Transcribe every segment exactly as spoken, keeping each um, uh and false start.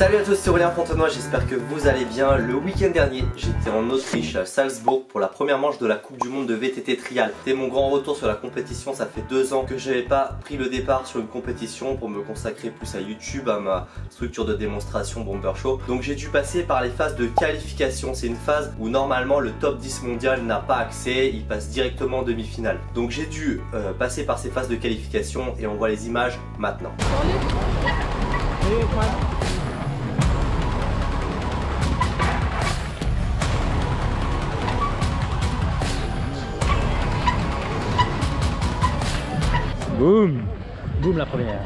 Salut à tous, c'est Aurélien Fontenoy, j'espère que vous allez bien. Le week-end dernier, j'étais en Autriche, à Salzbourg, pour la première manche de la Coupe du Monde de V T T Trial. C'était mon grand retour sur la compétition, ça fait deux ans que je n'avais pas pris le départ sur une compétition pour me consacrer plus à YouTube, à ma structure de démonstration Bomber Show. Donc j'ai dû passer par les phases de qualification, c'est une phase où normalement le top dix mondial n'a pas accès, il passe directement en demi-finale. Donc j'ai dû euh, passer par ces phases de qualification et on voit les images maintenant. Boum, boum la première.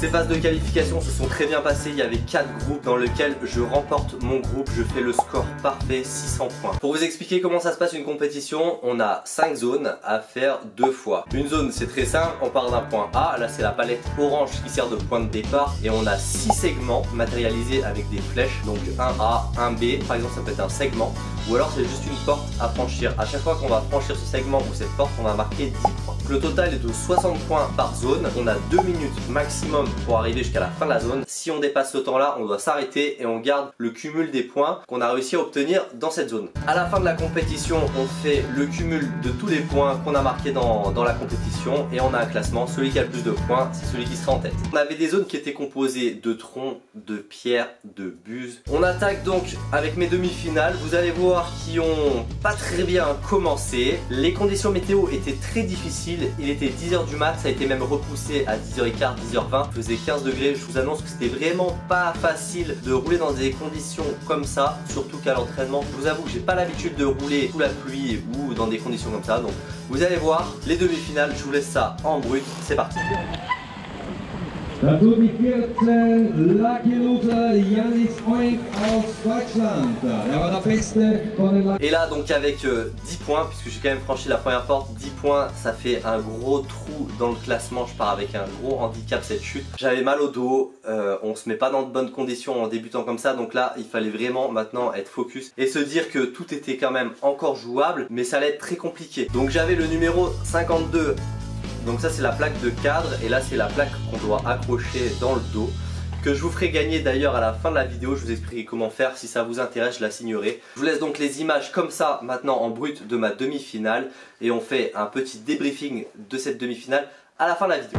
Ces phases de qualification se sont très bien passées, il y avait quatre groupes dans lesquels je remporte mon groupe, je fais le score parfait, six cents points. Pour vous expliquer comment ça se passe une compétition, on a cinq zones à faire deux fois. Une zone c'est très simple, on part d'un point A, là c'est la palette orange qui sert de point de départ et on a six segments matérialisés avec des flèches, donc un A, un B, par exemple ça peut être un segment ou alors c'est juste une porte à franchir. A chaque fois qu'on va franchir ce segment ou cette porte, on va marquer dix points. Le total est de soixante points par zone, on a deux minutes maximum pour arriver jusqu'à la fin de la zone. Si on dépasse ce temps là, on doit s'arrêter et on garde le cumul des points qu'on a réussi à obtenir dans cette zone. À la fin de la compétition, on fait le cumul de tous les points qu'on a marqués dans, dans la compétition et on a un classement, celui qui a le plus de points, c'est celui qui sera en tête. On avait des zones qui étaient composées de troncs, de pierres, de buses. On attaque donc avec mes demi-finales, vous allez voir qui ont pas très bien commencé. Les conditions météo étaient très difficiles, il était dix heures du mat, ça a été même repoussé à dix heures quinze, dix heures vingt. Faisait quinze degrés, je vous annonce que c'était vraiment pas facile de rouler dans des conditions comme ça, surtout qu'à l'entraînement. Je vous avoue que j'ai pas l'habitude de rouler sous la pluie ou dans des conditions comme ça, donc vous allez voir les demi-finales, je vous laisse ça en brut, c'est parti. Et là donc avec euh, dix points, puisque j'ai quand même franchi la première porte, dix points ça fait un gros trou dans le classement, je pars avec un gros handicap cette chute. J'avais mal au dos, euh, on se met pas dans de bonnes conditions en débutant comme ça, donc là il fallait vraiment maintenant être focus et se dire que tout était quand même encore jouable, mais ça allait être très compliqué. Donc j'avais le numéro cinquante-deux. Donc ça c'est la plaque de cadre et là c'est la plaque qu'on doit accrocher dans le dos, que je vous ferai gagner d'ailleurs à la fin de la vidéo, je vous expliquerai comment faire, si ça vous intéresse je la signerai. Je vous laisse donc les images comme ça maintenant en brut de ma demi-finale et on fait un petit débriefing de cette demi-finale à la fin de la vidéo.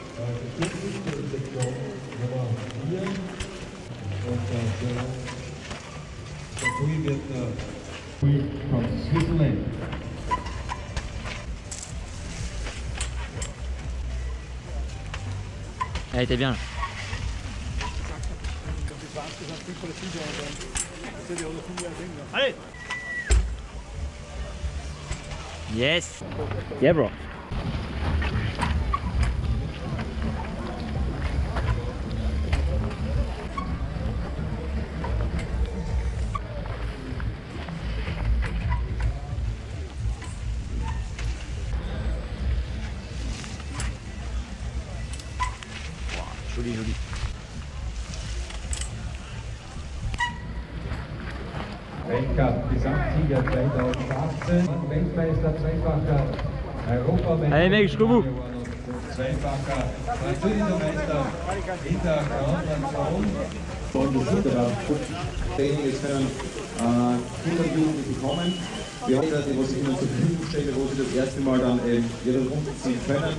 We from Switzerland. Elle était bien. Allez. Yes. Yeah, bro. Joli, joli. Allez mec, jusqu'au bout. Wir hoffen, dass die Rosinen zur Verfügung stehen, wo sie das erste Mal dann äh, ihren Rund ziehen können.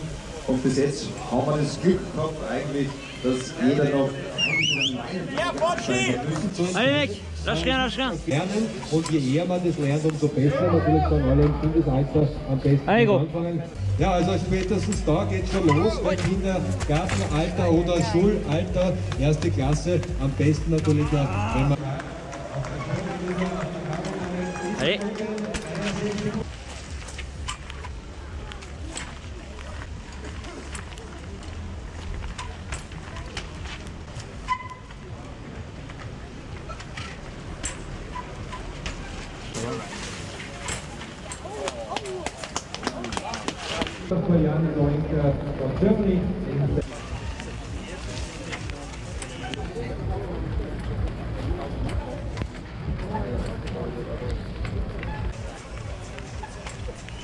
Und bis jetzt haben wir das Glück gehabt, eigentlich, dass jeder noch Alec, lass rein, lass rein. Lernen und je eher man das lernt, umso besser. Natürlich dann alle im Kindesalter am besten anfangen. Ja, also spätestens da geht schon los, bei Kindergartenalter oder Schulalter, erste Klasse, am besten natürlich dann, wenn man... Allez.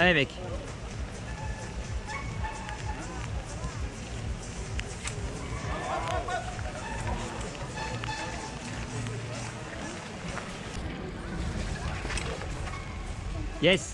Allez mec. Yes.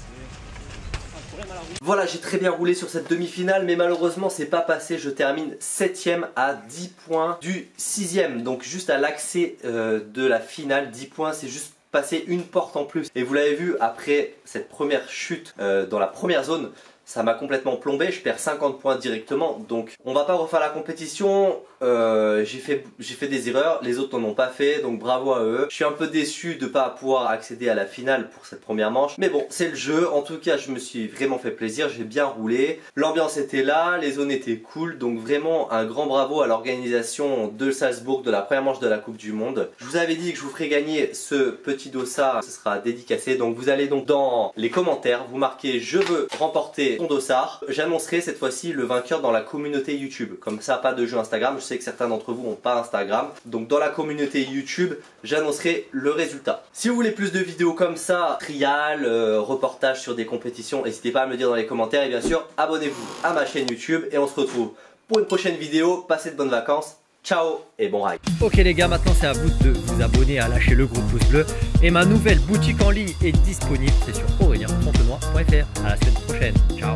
Voilà, j'ai très bien roulé sur cette demi-finale, mais malheureusement c'est pas passé. Je termine septième à dix points du sixième, donc juste à l'accès euh, de la finale. dix points, c'est juste passer une porte en plus. Et vous l'avez vu, après cette première chute euh, dans la première zone, ça m'a complètement plombé, je perds cinquante points directement, donc on va pas refaire la compétition. euh, j'ai fait, j'ai fait des erreurs, les autres n'en ont pas fait, donc bravo à eux. Je suis un peu déçu de pas pouvoir accéder à la finale pour cette première manche, mais bon, c'est le jeu. En tout cas, je me suis vraiment fait plaisir, j'ai bien roulé, l'ambiance était là, les zones étaient cool, donc vraiment un grand bravo à l'organisation de Salzbourg de la première manche de la Coupe du Monde. Je vous avais dit que je vous ferai gagner ce petit dossard, ce sera dédicacé, donc vous allez donc dans les commentaires, vous marquez je veux remporter son dossard, j'annoncerai cette fois-ci le vainqueur dans la communauté YouTube. Comme ça, pas de jeu Instagram, je sais que certains d'entre vous n'ont pas Instagram, donc dans la communauté YouTube j'annoncerai le résultat. Si vous voulez plus de vidéos comme ça, trial, euh, reportage sur des compétitions, n'hésitez pas à me le dire dans les commentaires, et bien sûr abonnez-vous à ma chaîne YouTube, et on se retrouve pour une prochaine vidéo. Passez de bonnes vacances, ciao et bon ride. Ok les gars, maintenant c'est à vous de vous abonner, à lâcher le gros pouce bleu, et ma nouvelle boutique en ligne est disponible, c'est sur Aurélien Fontenoy point F R. À la semaine prochaine, ciao.